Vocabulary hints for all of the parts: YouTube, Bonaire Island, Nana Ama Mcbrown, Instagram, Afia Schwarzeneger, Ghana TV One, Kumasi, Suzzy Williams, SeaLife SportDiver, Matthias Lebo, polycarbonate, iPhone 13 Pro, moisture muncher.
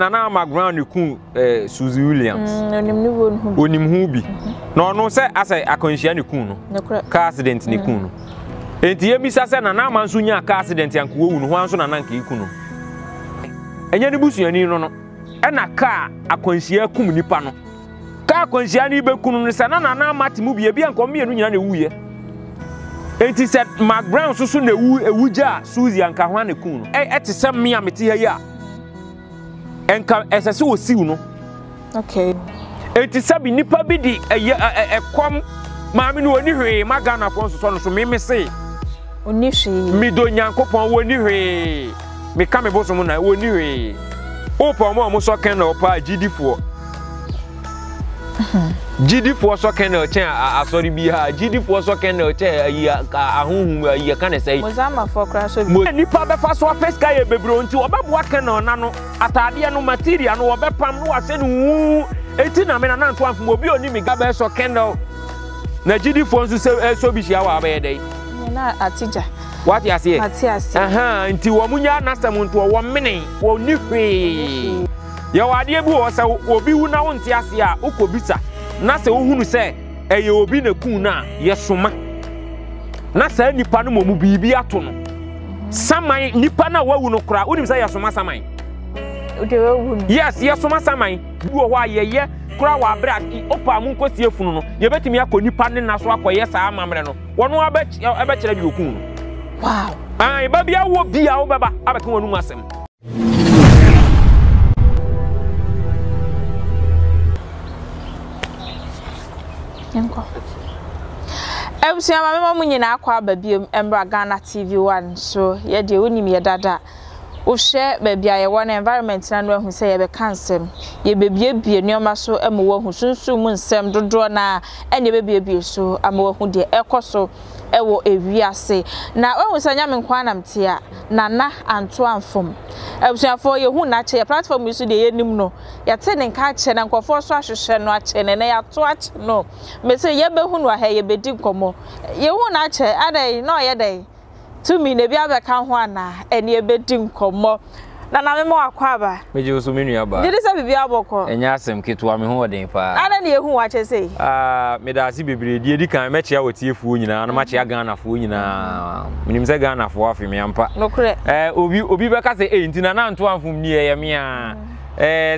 Nana Ama Mcbrown ku Suzzy Williams. Onim hu bi. Na ono se asai akonhia ne kun no. Car accident ne kun no. Enti ye bisa se Nana Ama nso nya car accident anko wo no ho anso Nana nka iku no. Enya ne busuani no no. E na car akonhia kum nipa no. Car akonhia ne be kun no se Nana Ama temu bi e bi anko me enu nyina ne wuye. Enti se Mcbrown so ne wu ewuja Suzzy anka ho ne kun no. E te se me a mete ya. And come as I saw you. Okay. It is Sabi Nipa Bidi, a com, Mammy, no, anyway, my Ghana wants to make me say. Onishi, me don't young couple, one anyway. Me come a bosom, I won't anyway. Open one more socket or pie GD4. GD4 socket or chair, I sorry be her. GD4 socket or chair, a whom you can say. Was I my for crash? Nipa the first one, first guy, a bebron to about what can or nano. Atadia no material no obepam no asen wu eti na me na antoan fun obi oni mi gaba so kendo na gidi fo nso se so bi hia wa ba yedai na atija what you say atiase aha nti wo munya nasem nto wo mene wo ni hwe ye wade bi wo se obi wu na wo ntiase a ukobisa na se wo hunu se eye obi na kun na ye soma na se nipa no mo bibi ato no saman nipa na wawu no kra oni se ye soma saman. Yes, yes, so much. I do why, yeah, crowd are black. Opa Munko Siafuno, you bet me a coni panning as well. Yes, I am Mamreno. One more bet, I bet you. Wow, I baby, I will be our Baba Abacon Massam. I'm saying, my mom, you know, Baby Embra Ghana TV One, so yeah, the only me a dada. Share baby, I want environment and one who say a cancer. You baby be a new muscle and more who soon moon sem do draw na and you baby so a more who dear echo so a war a we are say. Now, oh, Sanyaman Quanam Tia, Nana and Tuan Fum. I was for you who not a platform you see the enumno. You're telling catch and uncle for swash and watch and I have to watch no. Miss Yabahunwa, hey, you be dim como. You won't not a day, no a day. To me, the Biaba Canwana, and your bedding commo. Nana more quaba, which you so many about. There is a Biaboko, and Yassam Kit to Ami Holding. I don't know who watches say. Ah, Medasibi, dear, can match you with your food, and I'm much a gun of food. Mims a gun of waffle, me ampa. No correct. Ubibaka say eight in an Antoine from near Yamia.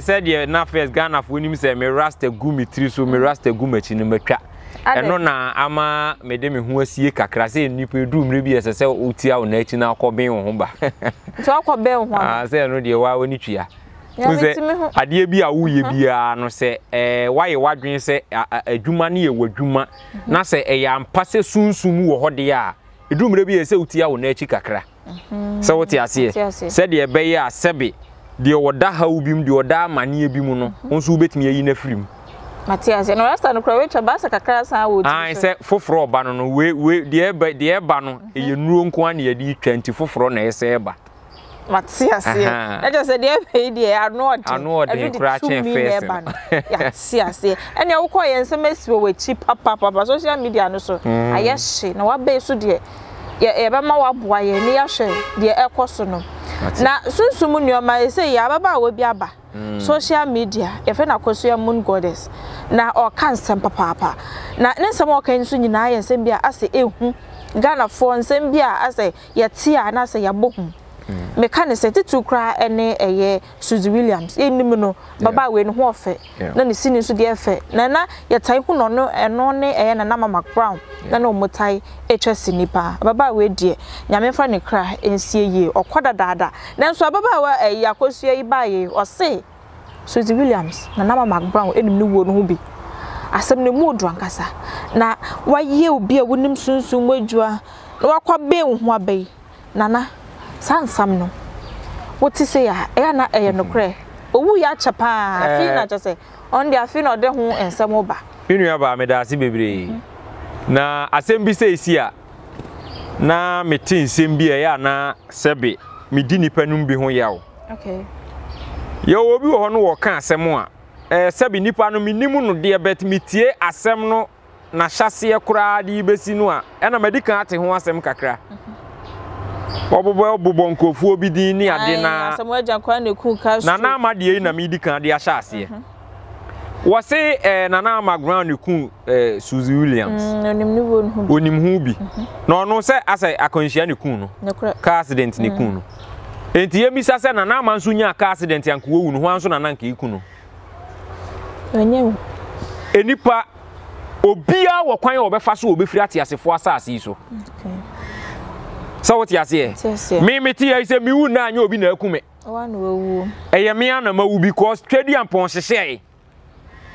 Said ye na first gun of Williams and me rust a gummy tree, so me rust a gummich in the crack. Eno na ama medemi ho asie kakra se nipa du mre bi esese otia o na achi na akobin ho ba nti akobin ho ah se eno de wa woni twa se ade bi a wo ye bia no se wa ye wadwen se adwuma ne ye wadwuma na se ya mpa se sunsun wo hode a du mre bi se otia o na achi kakra se woti asie se de ebe ye asebe de woda ha ubim de woda mane bi mu no onso ubetimi yi na frim Matthias, and last time, Croatia I said, for Frobano, we dear by dear Bano, you room one year D24 for an essay. Matthias, I just said, dear, I know what I know. I did crash and face. And your quiet and mess with cheap up, papa, social media, no so. I yes, she, no, what base, so dear. Ye ever more boy, near she, dear El Cosono. Now, soon, soon, your mind say, Yababa will be abba. Social media, if an Akosia moon goddess. Now, or can't send papa. Now, some more can soon deny and send beer as a Ghana phone, send beer as a yatia and as a yaboom. Mechanic said it to cry and a year Suzzy Williams, in Nimino, Baba win warfare. Then the senior to the effort. Nana, your tycoon or no, and only an Ama Mcbrown. Then no motai, HS nipa. Baba, we dear, Yamifani cry and see ye or quarter dada. Then so Baba were a Yakosia by or say Suzzy Williams, Nana Mcbrown, any new one who be. I said no more drunk, Asa. Now, why ye will be a woman soon soon wage you are no aqua bay on one bay. Nana. Sansam no. What is say? I na e no kre. Owu ya chapa. Afi na just say on the afi no de ho ensem oba. Inu aba me da ase bebre. Na asem bi say si a na meti nsem bi e ya na sebe me di nipa num bi ho yawo. Okay. Ye obi wo ho no wo kan asem a sebe nipa no minimu no de bet metie asem no na hyase ye kura de besi no a e na medi kan ate ho asem kakra. Bobo Bubonco, Fobidini, Adena, somewhere Jaquan, Kukas, Nana Ama Mcbrown, Medica, the Ashasi. Was say Nana Ama Mcbrown, you coon, Suzzy Williams, no, sir, as I conscience you coon, no accident Nikuno. And dear Miss Sassan, and I'm Sunya accident and coon, one son and Anki Kuno. Any part Obia or Quine or Befasu will be free as a force as so. So what you say? Me, I say, me would not know be no cume. A man will be called Teddy and Ponce say.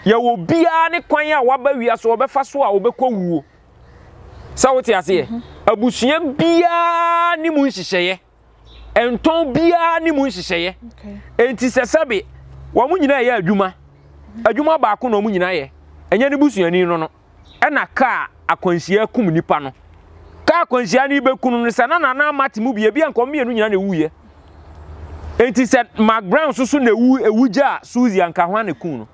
You will be an acquire what we are so Befasua or Beco. So what you say? A bushim be a nimun say, and Tom be a nimun say, and tis a sabby. One would you hear Juma? A Juma Bacuno Muninae, and Yanibusian, and a car, a concier cumunipano. Ka konjiani be kunu ne sana nana matimu bia bia nko mienu nyina ne wuye enti said Mcbrown susu ne wu ewuja Suzzy anka ho ne kunu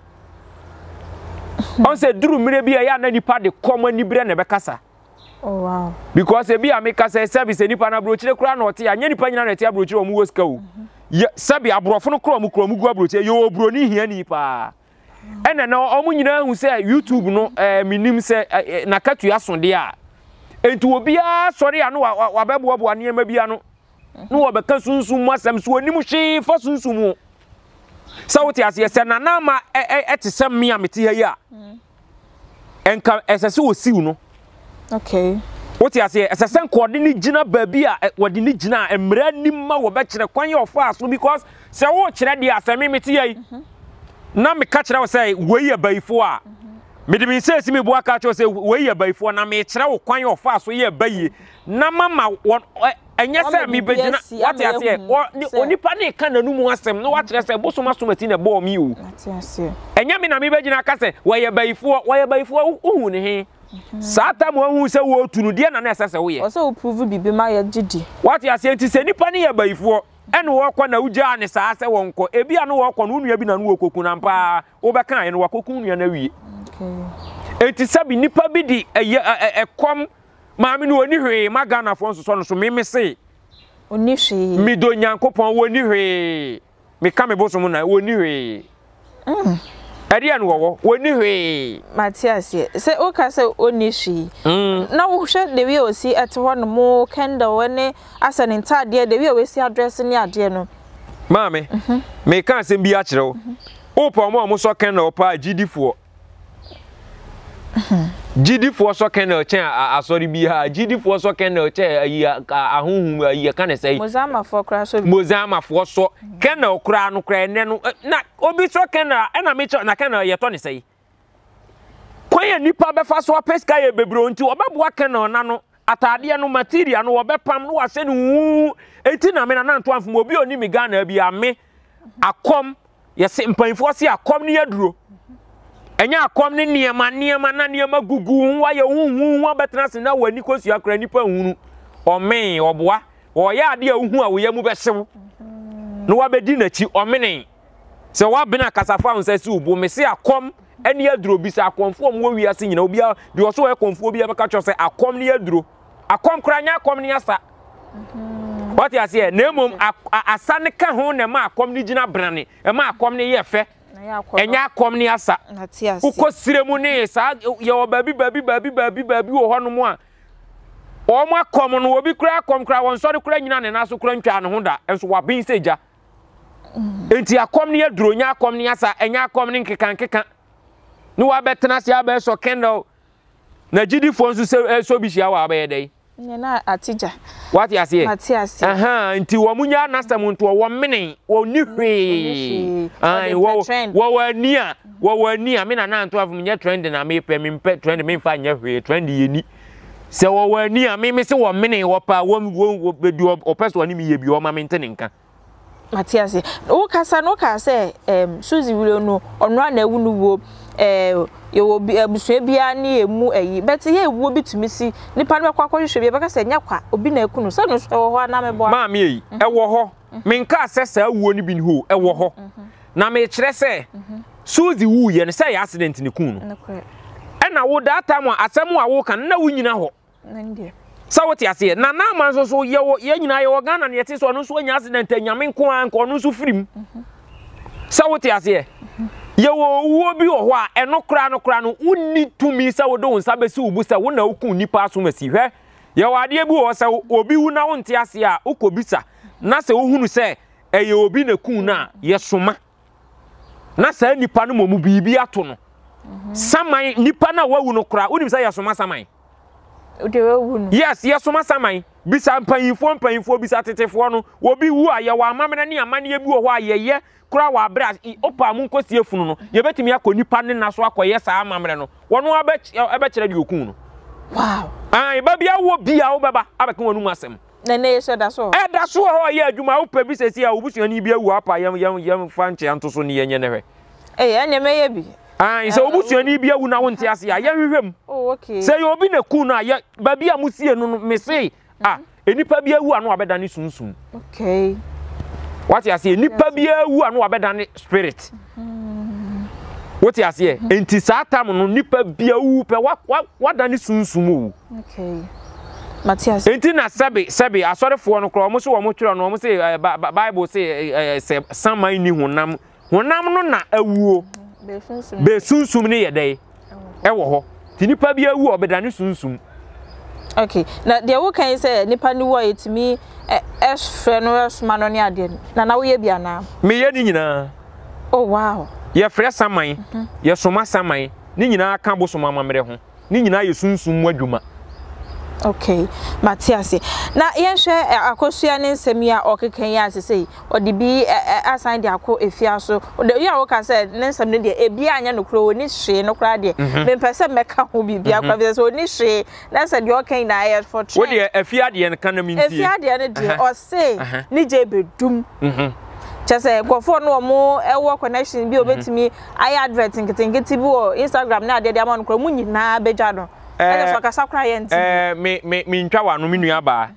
on said duru mire bia ya na nipa de komo ni bre ne be kasa. Oh wow, because e bia me kasa service nipa na brochire kura na ote ya nya nipa nyina na te brochire omu woska wo sabi abrofo no kura mu gu brochire yo obro ni hia ni pa ene na omu nyina hu se YouTube no minim se na katu asonde a enti obi a sori ano wa bebobo ane ma bia no no wo beka sunsun asem so onim hwe fa sunsun sauti as yes na na ma etisem me amete ha ya enka esese osiu no. Okay, woti as yes esese nkode ni gina baabi a wode ni gina emra ni ma wo bekere kwan ya ofa aso because se wo kire de asem mete yi na me ka kire wo se we ya baifo a me dem say si me bua ka cho say we ye baifo na me kire wo kwan of fa so ye bayi na mama enye say me begina what ya say onipa ne ka nanu mu asem no what kire say bosoma somati na bo mi o enye me na me begina ka say we ye baifo uhu ne he saata mo hu say wo tunu de na na esese wo ye o say wo prove bibi ma ye gidi what ya say nti say nipa ne ye baifo ene wo kwa na uja ne saa say wonko ebi anu wo kwa no nua bi na no okoku na mpa wo be kan ene wo koku nua na wie. Eti sabi nipa bi di ekwam maami no oni hwe ma Ghana fo nso me me se oni hwe mi do nyankopon woni hwe me ka me boso mu na woni hwe ade an wo woni hwe Matias se o ka se oni hwe na wo hwe de we o si ete ho no mo kenda woni asan entade de we o si address ni ade no maami me ka se bi a kire wo opo mo so kenda opa gidi fo GD for so kennel chair, I sorry be her. GD for so kennel chair, a whom you can say Mozama for crash Mozama for so kennel crown, cry, no, not Obi so kennel, and I make sure I can't yet only say. Quay nipa befaso pesca be blown to a babwa kennel, nano, atadiano material, no bepam, no, I said, woo, 18 men and 1 from Mobile Nimigana be a me. I come, yes, 7.4 I come near Drew. Enya akom ne niema na niema gugu wa ye hunhu wa betena se na wani kosu akra nipa hunu omen oboa wo ya ade ahu a wo ye mu besew no wa bedi na chi omenen se wa bena kasafa onse se ubu me se akom ene aduro bi se akomfo mo wi ase nyina obi de oso wa akomfo bi abeka cho se akom ne aduro akom kra nya akom ne asa what you say na emom asa ne ka ho ne ma akom ne gina brane e ma akom ne ye fe enya kom ni asa uko siremu ni sa ye babi wo ho no mu a o mu akom no obi kura akom kura won sori kura nyina ne naso kura ntwa ne ho da enso wa bin seja enti akom ni aduro nya akom ni asa enya akom ni nkekan ni wa betena se aba so kendo na gidi fo nso so bi hia wa aba ye dai nya na atija what you say Matias enti wo munya nasam nto wo menen wo ni hwe ai wo ania me na nanto afum nya trend na me pe me trend me fa nya hwe trend ye ni se wo ania me se wo menen wo pa wo bedu opeso ani me ye bi o ma mente nka Matias wo kasa no ka se Suzzy Williams no ono ana ewu no wo yo bi abusue bia ne emu ayi but ye ewu bi tumi si nipa no kwa hwehwe bia baka se nya kwa obi na ekunu se no so ho na mebo ma me yi ewo ho me nka asese awuo ni bi ni ho ewo ho na me kire se Suzzy wu ye ne se ya accident ne kunu na wo data mo asem a wo kan na wo nyina ho So what you say? Nana Ama so you Ghana yet is one so any accident and yamin kwan konu so film. So what you say? You obi owa enokra nokra no uni tumi say wo don sabe si ubusa wo na oku nipa asom asi hwe. You ade bi wo say obi wu na wo ntia se a ukobisa na se ohunu say eye obi na kun na yesoma. Na say nipa no momu bibi ato no. Saman nipa na wawu nokra unim say yesoma saman. Yes, yes, so much am Bisa paying for Bisa Tetefo no. Obi wu a ye wa amamena ne amane bi wo ho a ye ye kura wa brass opa mu nkosie funu no. Ye betimi akonipa ne na so akoye saa amamre no. Wono ebe kire di okun no. Wow. Ah, e ba bia wo bia wo baba abekan wonu masem. Na ne ye so da so. E da so ho ye adwuma wo pabi sesi a obusuani bi awu apa yam fa nche anto so ne ye nye ne hwe. Eh, ene me ye bi. Ah, so obusuani bi awu na wo ntia se a ye hwehwem. Oh, okay. Say obi na ku na ye ba bia mu sie no me sei. Ah, enipa bia wu anu abeda ne sunsun. Okay. What you say? Enipa bia wu anu abeda ne spirit. What you say? Enti sa tam no nipa bia wu pe wa da ne sunsun o. Okay. Matias. Enti na sabe asorefo no kro mo so wo mo twere no mo say Bible say saman ni honam. Honam no na awuo. Be sunsun ne ye dai. E wo ho. Ti nipa bia wu obeda ne sunsun. Okay. Now the work can say nipa ni wo etimi es frenos manoni ade na na wo ye bia na me ye ni nyina. Oh wow. Ye fresh saman, ye soma saman, ni nyina ka bo soma mamre ho. Ni nyina ye sunsun adwuma. Okay. Matias. Na ye hwe akosua ne nsemia okeken ye asese o de bi assign de akọ efia so. De ye wo kan say ne nsem ne de ebi anya nokro oni hwe nokra de. Me pese meka ho bibi akwa bi so oni hwe. Na say de okeken na ye for try. Wo de efia de ne kana mi ntie. Efia de ne de o say ni je bedum. Chese gofo no mo ewo connection bi obetimi ay advertising nketengeti bi o Instagram na de amon kro mu nyina beja do. Me ntwa wa no me nua ba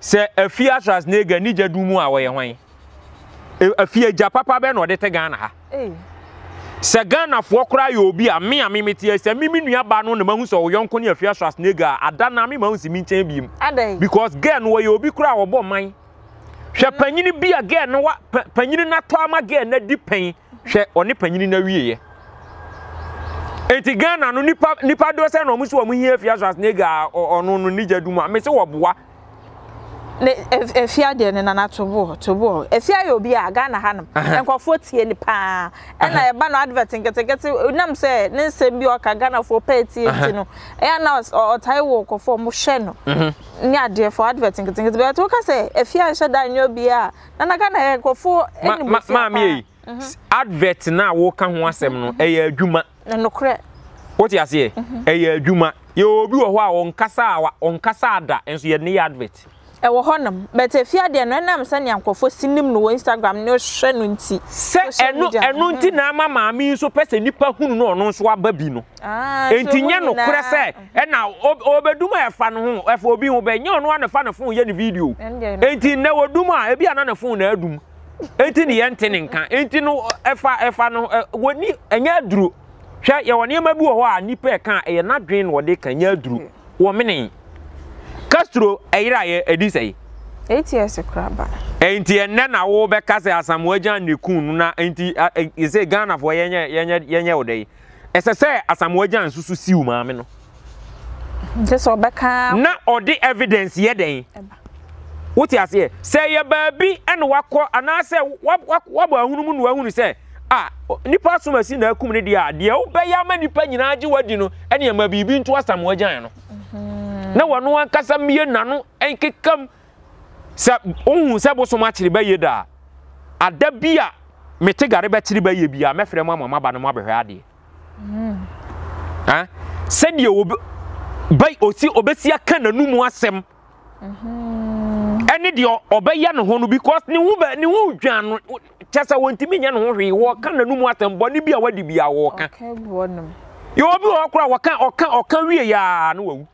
se afia tras nega ni jadu mu a wo ye hwan afia ja papa be no de te Ghana ha se Ghana fo kra ye obi a me amemeti se me nua ba no na mahu so wo yonko ni afia tras nega ada na me mahu si mi nchen biem because girl no ye obi kra wo bo man hwe panyini bi a girl no wa panyini na to ama girl na di pen hwe oni panyini na wiye eti Ghana no nipa do se no mu so mu hia fia so as nega ono no nija duma me se wo boa ne efia de ne nana to bo efia ye obi a Ghana hanom enkofo tie ni pa na e ba no advert nkete nam se ne nsem bi o ka Ghana fo pa tie ti no e na o tai wo kofo mo hwe no ni ade fo advert nkete but wo ka se efia hye da nyo bi a nana Ghana enkofo eni mo ma mi advert na wo ka ho asem no e adwuma enokre what you say e adwuma ye obi wo ho a onkasa ada enso ye ne advert e wo honam but afia de no enam se ne ankofo sinim no Instagram ne hwe no nti se eno nti na mama mi nso pese nipa hunu no ono nso aba bi no enti nye no kure se e na obeduma efa no ho efa obi ho be nye ono anefa no fon ye ne video enti na woduma e bi ana na fon na adum enti ne ye ntene nka enti no efa no woni enya duro hwa ye woni ma bi wo a nipa e kan e na dwen wo de kan ya duro wo menen Castro eyira ye edisei 8 years kraba enti enne na wo be kase asamoajan ne kunu na enti ise Ghana fo yenye wo dei esese asamoajan susu siu ma me no just wo be ka na odi evidence ye den what you say say ye baabi ene wakọ ana say wabo ahunumu no ahunu say ah nipa so machine na akum ne dia de wo be ya ma nipa nyina age wadi no ene ma bibi nto asamoajan no na wono ankasa mie nano enkekam se ohun se boso ma kire ba ye da ada bia mete gare ba kire ba ye bia me frem ama maba no abehwe ade ha se die obai osi obesi aka nanu mu asem ene die obeya no ho no because ni hu dwan no chese wontimi nya no ho hwe wo ka nanu mu asem boni bia wadi bia wo ka okay bonum yo bi wo kra wo ka oka wie ya no wawu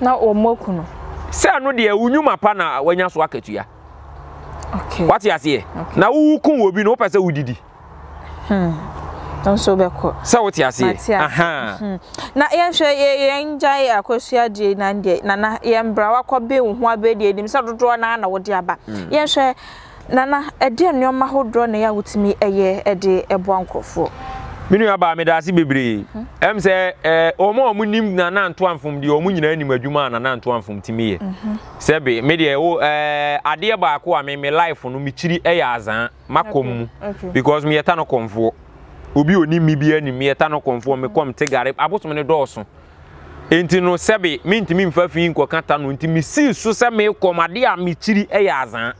na omoku no se anu de unyuma pa na wanya so akatua okay what you say na wuku obi no pese udidi Don't so be cool. So what you say? Aha. Na yenshe yenjai akosia die na ndie na na yembra wakobe wo abedi edim so dodo na na wodi aba. Yenshe nana ede nnyoma hodro na ya wutimi eye ede ebo ankofo. Minu aba me daase bebre. Em se omo omunim na na anto amfom de omu nyina anim adwuma na na anto amfom timiye. Sebe me de wo ade ba akwa me life no me chiri eya azan makom because me yeta no konfo. Obi oni mi bia ni me eta no konfo me kom tegare abosom ne dooso enti no sebe me ntimi mfa fi nko kata no ntimi si so se me komade a me chiri eya azan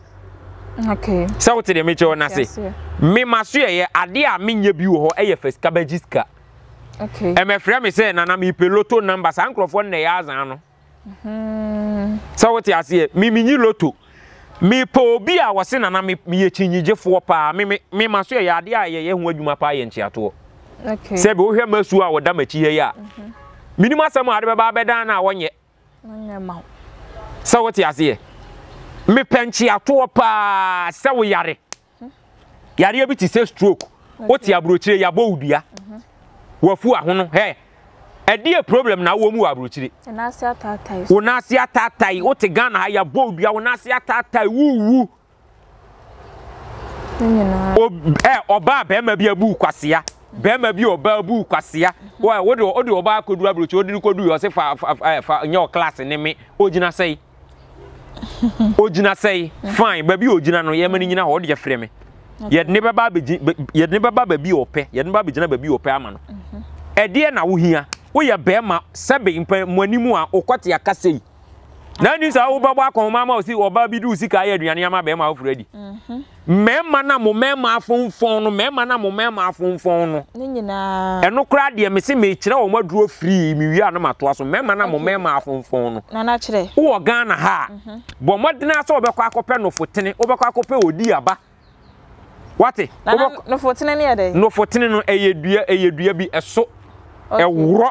okay so te de me che ona se me maso ye ade a me nya bi wo ho eya feska bagiska okay e me frame se na na me pe loto number san krofo na ya azan no so te ase me nyi loto me po obi a wose na na me ye chinyigefoɔ pa me maso ye ade a ye ho adwuma pa ye nchiato okay sɛ be wo hwɛ masu a wo da machi ye a minim asɛm ade bɛba bɛdan na wonye nya ma sɛ wo te ase ye me pɛnchiato pa sɛ wo yare yare bi ti sɛ stroke wo te abrochire ya bɔudua wafu aho no he edi problem na wo mu wa brochire na ase atatai wo te Ghana ha ya bodua wo na ase atatai wuwu nyina oba be ma bi abu kwasea be ma bi oba abu kwasea wo de oba akodu abrochire odi kodu yo se fa nyo class ne me ojina sei fine ba bi ojina no ye ma nyina ho de frɛ me ye ne baba bi ope ye ne baba jina ba bi ope ama no edie na wo hia oya bema sebe mpanimu a okwate akasei na ni sa wo babo akon mama osi oba bi du sika ya aduane ama bema ofredi mema na mo mema afonfon no ni nyina enokra de me se me kire wo maduro free mi wi anu matoa so mema afonfon no na na kire wo Ghana ha bo modena so obekwa akopɛ no fotene obekwa akopɛ odi aba wate no fotene ne ya dey no fotene no eyedua bi eso ewro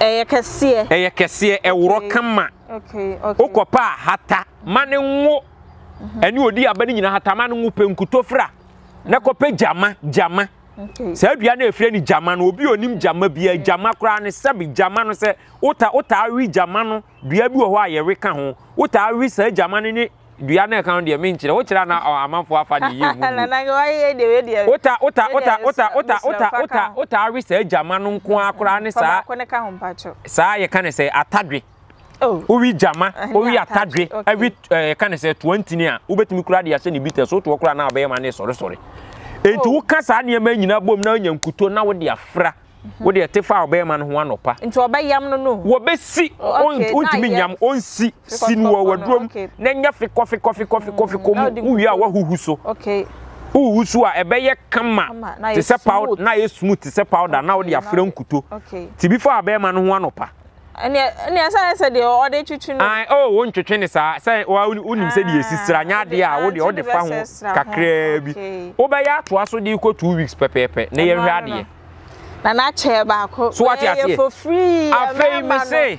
Eyekese ewro kama okay okopa hata mane nwo ani odi aba ni nyina hata mane nwo penkutofra na kope jama okay se adua na efre ni jama no obi onim jama bia jama kra ne sabi jama no se uta wi jama no dua bi wo ho ayere ka ho uta wi se jama ni dua na account de me nkyere wo kyera na amanfo afa de ye mu ota risa agama no nko akora ne saa saa ye ka ne say atadwe owi jama owi atadwe every ka ne say 20 ne a obetumi kura de ya se ne bites so to kura na abaye ma ne sori enti wo ka saa ne ma nyina bom na nyankuto na wo de afra wo de tefa abaye ma no ho anopa enti obayam no no wo besi ontimi nyam onsi sinu wo wadrom na nya fe kofi uwi a wahuhu so okay uhu so a ebeye kama te se powder na ye smooth te se powder na wo de afra nkuto ti before abaye ma no ho anopa ene asa se de o de twitwi no ai oh wo ntwetwe ne sa se wa unim se de esisira nya de a wo de o de fa ho kakra bi obaye ato aso de ko 2 weeks pepepe na ye hwade Nana chair baako. So what you for free. Afei me say.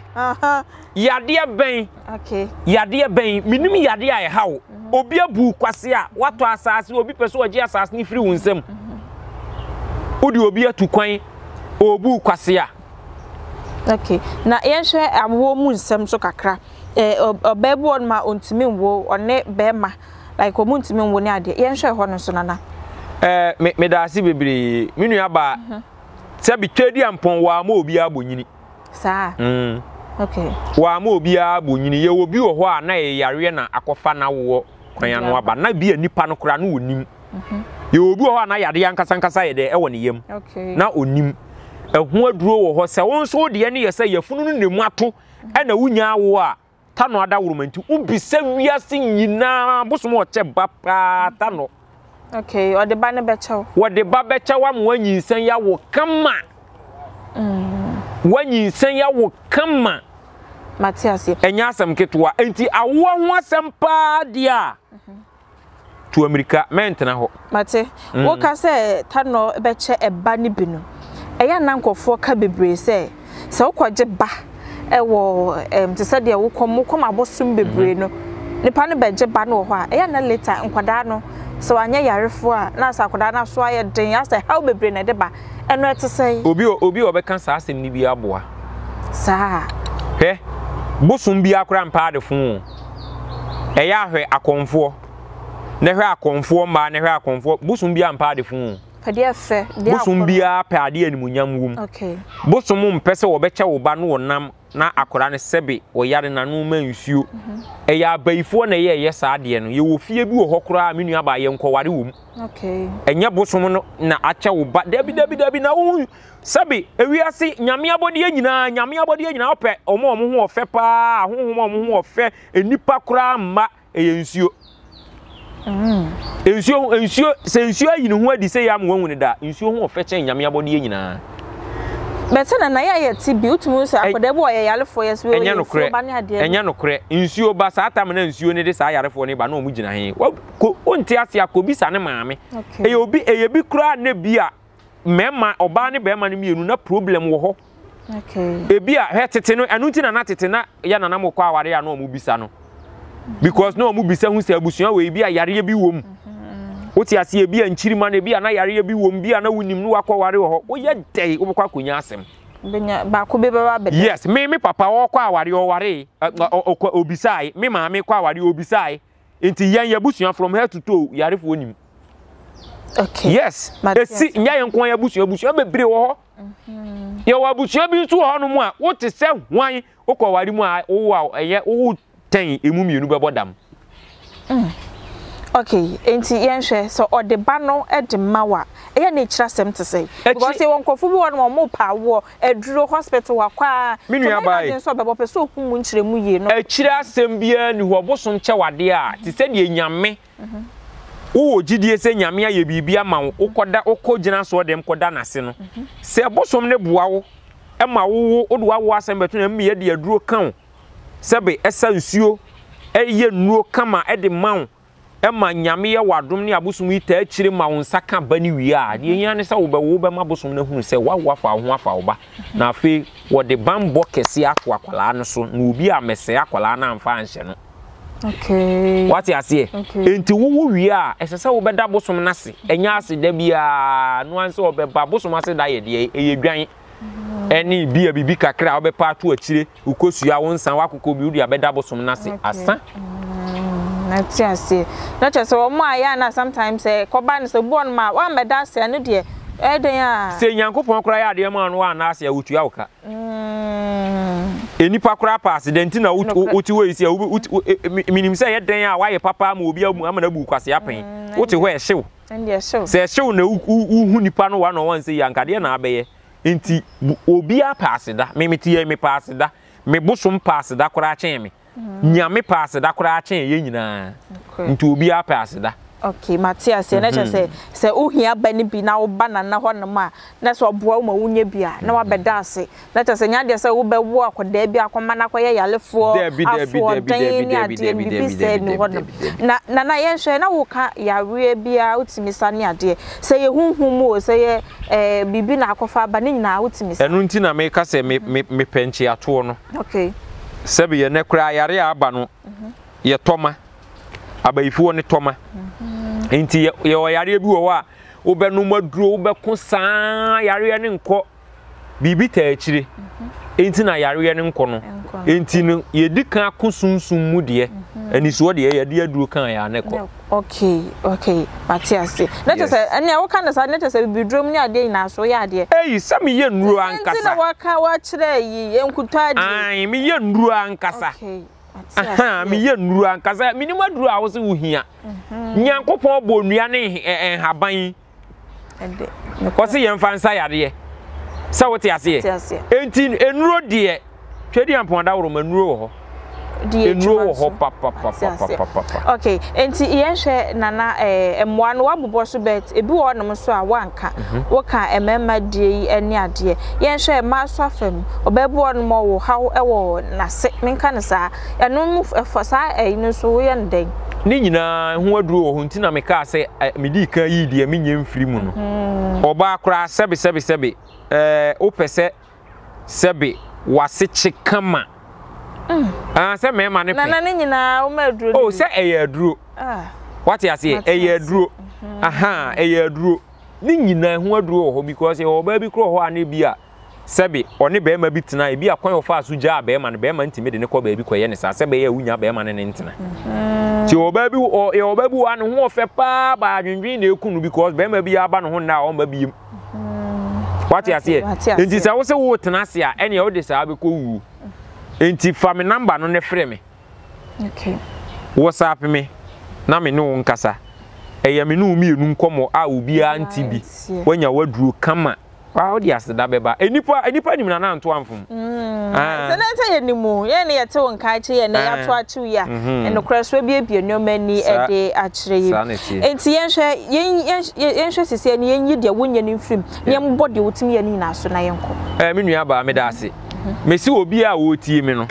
Yade ben. Okay. Yade ben. Minim yade a hawo. Obi abu kwase a wato asase obi pese oji asase ni free wonsem. Odi obi atukwan obu kwase a. Okay. Na yenhwe amwo mu nsem so kakra. Obebu on ma ontimi wo one bema. Like omuntimi wo ni ade. Yenhwe ho no so nana. Me daase bebre. Minu aba Sabi tedi ampon wa ma obi abonyini. Sa. Okay. Wa ma obi abonyini ye obi wo ho na ye yare na akofa na wo kwanya no aba na bi anipa no kra na onim. Ye obi wo ho na yade yankasa ye de e woni yem. Okay. Na onim. Ehu aduro wo ho se won so de ne ye se ye funu no nemu ato e na wunya wo a ta no ada woromanti obi se wiase nyina bosom o che bapa ta no. Okay, or the banner better. What the barbecha one when you say ya will come. When you say ya will come, Matthias, and yasam ketua, and I want some padia to America, Mantina. Mate, what I say, Tano better a banny bino. A young uncle for cabby brace, eh? So quite a bah, a war, to say there will come more come about soon be brain. The panel better banner, I am a later and quadano. So I near Yarifua, Nasa Kodana, so I had done as a help brain at the bar, and not to say, Obi or Becans as in Nibia Boa. Sir, eh? Bosom be a grandpa the fool. A yahe a confor. Never a confor, man, never a confor. Bosom be a part the fool. Padia fair, Bosom be a paddy and Munyam womb. Okay. Bosom Pessa or Becha or Banu or Nam, na Akorane Sebi or Yarina no men you. A ya bay for a year, yes, I did. You will fear you or Hokra, Minia by Yanko Wadum. Okay. And your bosom na acha, but there be no. Sabi, we are see Yamia body and Yamia body and our pet, or more more fepa, more fair, a nipacra, ma, a you. Ensure, since you are in where they say I'm going with that, ensure more fetching Yamia body in. But then I had see beautiful, I could have a yellow for us, and Yano Craig, and Yano Craig, ensure Bassatam and you need this I for neighbor no Mujina. What won't Tiasia could be Sana Mammy? Okay, you'll be a big crowd nebia. Mamma or Barney Berman, you no problem. Okay. A beer, Hetatino, and Utin and Atitina, Yanamo Kawaria no Mubisano. Because no Mubisa who said Busio will be a Yariabi womb. What you see a beer and Chiriman, be an Yariabi womb, be an old Nuakawari, or yet day over Quakunyasem. Yes, Mammy Papa or Kawari or Ware, or beside, Mamma, make Kawari or beside, into Yabusia from head to toe, Yarif Winim. Okay. Yes, madam. See, Yan Quia Busha be brio. Your Busha be 200 more. What is that? Why, Okawarima, oh, wow, a year old 10 immune bodam. Okay, Auntie Yanshe, so or the banner at the Mawa. A nature seemed to say. Because they won't confuse one more power, a draw hospital or choir, Minuaba, and so about a soap whom winter muye. A chira sembian who are bosom chawadia, to send ye yamme. Oh, GDS Yamia, you be a man, Okoda, Okojana saw them Kodana Seno. Say a bosom nebuao, and my woo, old was and between me at the draw count. Sabe, a sensio, a year no cama at the mount, and my Yamia Wadrumia Busumi, Chile Mount Saka Benuia, the Yanisa over Wobama Bosom, who said, What waffle, waffle, now fee what the bamboo Cassia Qualano, so Nubia Messia Qualana and Fanchano. Okay. What you say? Okay. Into who we are, as a so better bosom nasty, and yassi debia, no one saw a babosom as a diet, a grain. Any beer be a crowd, a part to a chili, who costs you our own Sanwaku could be a better bosom nasty, as son. That's just it. Not just so, my Anna sometimes say, Coban is a born man, one by Darcy and a dear. Eh, they are saying Yanko Poncraya, dear man, one as a Utuaka. Any pacra pass, then Tina Utu is a minimum say, then why a papa will be a Muhammadu Cassiapin. What you wear show? And yes, so say show no Unipano 101 say Yankadiana Bay. Inti Obia passed that, Mimiti me passed that, me bosom passed that crachemi. Yammy passed that crachem, into be a passed that. Okay, Matthias, and let us say, say, oh, here Benny be now banana one ma. That's what Broma Unia beer, no a bedarse. Let us say, Nadia, so Uber walk or Debia, Comanacoya, left for Debby said no one. Nana Yansha, and I will cut ya rear beer out to Miss Ania, dear. Say, whom say, Bibina Cofa Banina out to Miss Anuntina make us a me penchi at one. Okay. Sabby, and Necrayaria Bano, your Toma. Abayfo ne toma enti ye oyare bi wo a wo be no maduro be ko san yare ne nko bibi ta akire enti na yare ne nko no enti no ye di kan akosunsun mu de ani so de ye de aduro kan ya ne ko. Okay Matthias let us say anya wo kan say let us say bidrom ne ade na so ye ade eh se me ye nuro ankasa enti na wo ka wa kire yi enkutadi ai me ye nuro ankasa. Okay. Aha, me ye nuru ankasa me ni maduru a wo se wo hia nyankopon bo nua ne haban ede ko se ye mfa nsa yare ye se wo te ase enti enuro de twedi ampon da woro manuro wo ho enuro wo ho pa okay enti ye hwe nana emwa no wabobo so bet ebi wo no so a wanka wo ka emema die eni ade ye hwe ma so afem obebo no mo wo haw ewo nase menka ne sa eno fo sa eno so ye nden ni nyina ho aduro wo hunti na meka se medi kan yi die menye mfiri mu no oba akra sebe opese sebe wase chikama. Ah, say me man. Nana, nina, oh, say a drew. Ah, What you say? A year drew. Aha, a year drew. Ningina who drew because your baby crow honey beer. Sebi, or ne bear may be tonight, be a coin of us who jar bearman and bearman to make the neck of baby coyenis. I say, we are bearman and internet. To baby or your baby one who offer pa by a green new coon because bear may be a ban on now on baby. What you say? It is also what Nasia, any other sabico. Ain't family number on the frame. Okay. What's up me? Na me no nkasa. Eya me no mi enu komo a obi anti bi. Wanya wadru kama. Wa odi aseda beba. Enipa nim na na nto amfom. Ah. Se na nte ye nimu. Ye ne ye te won kai che ye ne ya to achu ya. Enokreso bi ebie nyomani e de achire ye. Enti yenhwe sese ne yenyi de wonye ne mfrim. Ne mbode wotimi ye ni na so na yenko. Eh me nua ba me da ase. Mesi obi a wotie me no.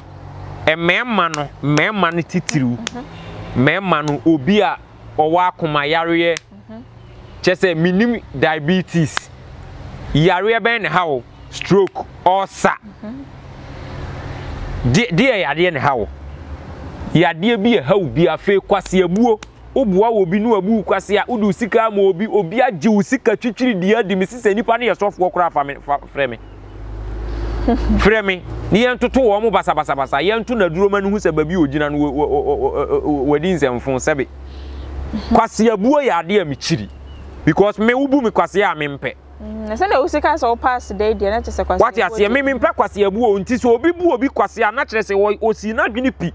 Ememma no titiriu. Memanu obia owa kuma yare chese minim diabetes yare ben how stroke ulcer dia yade ne how yade bi e ha obi afa kwase abuo oboa obi no abu kwase a udu sika ma obi obi age usika twitwiri dia de misisa nipa ne yesofo kora frame frame ni yentoto wo mo basabasa yentu na duro manu hu se babi ogina no wadi nsemfon sebe kwase abuo ya ade amikiri because me ubu me kwase a mempe na se na usika so pass day dia na chese kwase kwate ase me mempe kwase abuo nti so obi bu obi kwase a na chese se osi na dwini pi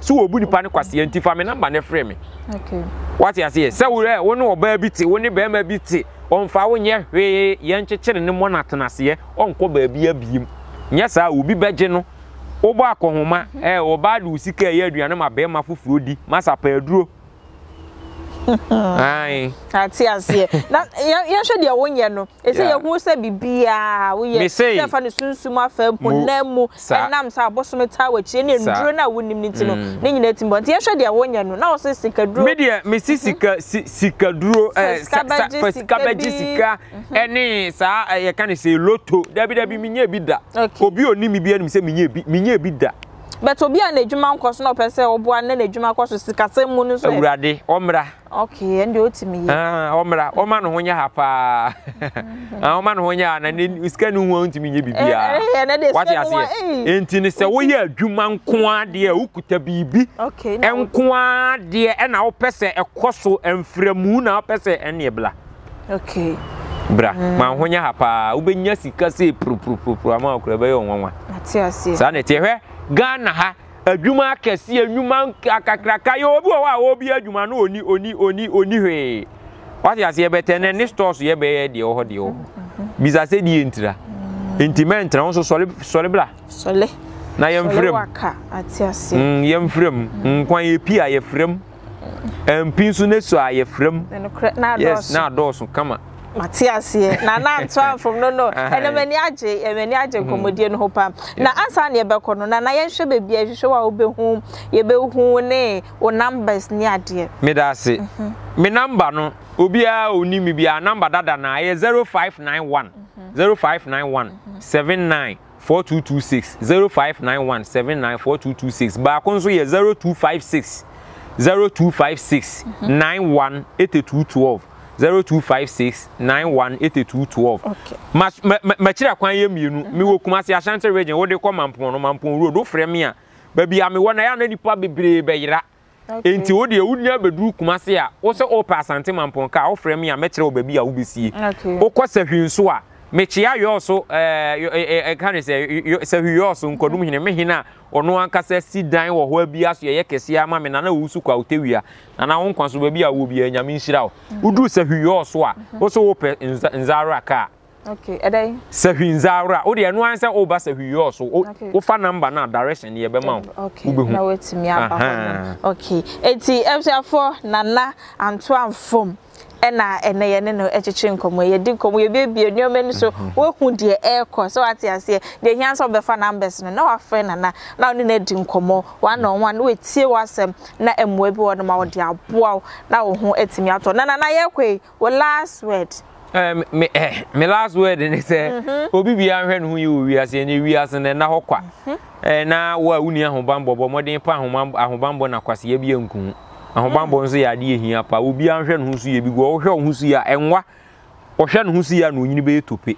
so obu nipa ne kwase nti fa me number ne frame okay kwate ase se wo re wo ne oba bi ti wo ne be ma bi ti onfa wo nye hwe yenchechire ne monatenase onko ba bi abiem nyesa obi beje no obo akohoma oba de usika ye aduane ma be ma fofuro di masapa aduro ai ati ase na ye hwe de wonye no ese ye hu se bibia wo ye se fa ne sunsun afa mponam enam sa abosome tawa chi ne nduro na wonim nti no ne nyina timbo nti ye hwe de wonye no na wo se sika duro me de me sika duro sika baji sika ene sa ye kan se loto dabi minye bida obi oni mi bia ni se minye bida but obi an adwuma nkoso na opese oboa na adwuma koso sikasem mu no so awurade omra okay ende otimi omra oma no honya hapa oma no honya na ne sika no hu antimi nye bibia what you say enti ne se wo ye adwuma nko ade a ukuta bibi okay enko ade e na opese ekoso emframu na opese ene bla okay bra ma honya hapa ubenya sika se pro ama okra be yo nwanwa ati ase sa ne te hwe Ghana ha adwuma kesi anwuma akakraka ye obi wa obi adwuma no oni hwe what you say betene ne stores ye be de ho de ho biza se di entira entiment na so sole bla sole na ye mfrem waka ati ase ye mfrem nkwan ye pia ye frem empinsu ne so aye frem na dosu kama Matias here. Nana Antoine from no. And many age comedian hopa. Na answer near Bacono, Nana Yensha baby, as you show I'll be home, ye be home, or numbers near dear. Medassi. Me number no, Ubia, Unimibia, number that I 0591 794226, 0591 794226, Baconso ye 0256 918212. 0256 918212. Okay. Machira kwan ye mienu me wo Kumasi Ashanti region wo de kɔ Mampon road do frɛ me a ba bia me wo na ya na nipa bebre be yira. Enti wo de wunya beduru Kumasi a wo se o pass Asante Mampon ka wo frɛ me a me kyerɛ wo ba bia wo besie. Wo kɔ sahwi nso a me kyia yo so kan se sahwi yo so nkodum hene me hena ono ankasa sidan wo ho abia so ye kese ama me na na wusu kwa utewia na na won kwanso ba bia wo bia nyame nhyira wo uduru sahwi yo so a wo so wo pe nzara ka okay edai sahwi nzara wo de no ansa wo ba sahwi yo so wo fa number na direction ye be ma wo okay na wetimi aba okay enti emsiafo Nana Antoine Fom ena eneye ne no echichi nkomo ye di nkomo ye bebie nnyoma ni so wo hu de ekọ so ati ase de hian so be fa numbers no na wa friend Nana na oni na di nkomo one on one we tie wasem na emwe bi wo no ma wo de aboa na wo hu etimi ato Nana na ye kwei wo last word me last word ni se obi bia hwe no hu ye wiase ne wiase ne na hokwa na wo a uni ahobambo bo modin pa ahobambo na kwase ye bia nku Ahobambo nso ya de ehia pa obi anhwe no nso ye bi go ohwe ohusu ya enwa ohwe no husu ya no nyini be tope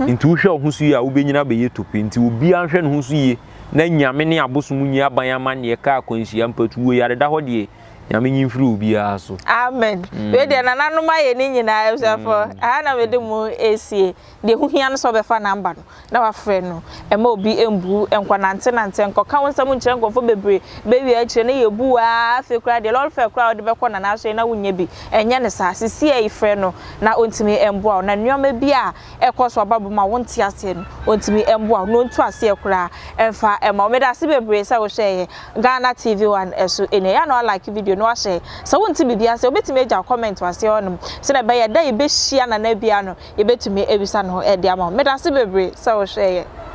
nti ohwe ohusu ya obenyina be ye tope nti obi anhwe no husu ye na nyame ne abosom nyi aban amane ka akonhia mpatu wo ya da ho de nyame nyimfiri obi aso amen we de nananom aye ni nyina yosefo aha na we de mu esie de huhia no so be fa namba no na wa frɛ no e ma obi embu enkwanante nante enko ka wonsam nkyere nkofo bebre be wi a kyere ne yebu a afi kra de lol fa kra o de be kɔ na na so na wonya bi enye ne sa sisi e frɛ no na ontimi embu a na nnyoma bi a ekɔ so babu ma wonte ase no ontimi embu a no ntu ase kra emfa e ma omeda ase bebre sa wo hwɛ Ghana TV One eso ene ya no like video no ahye so wonti bibia se obetime agya comment wase onom se na be ya da ye be hia na na bia no ye betime ebisa no e de ama medase bebre se wo hweye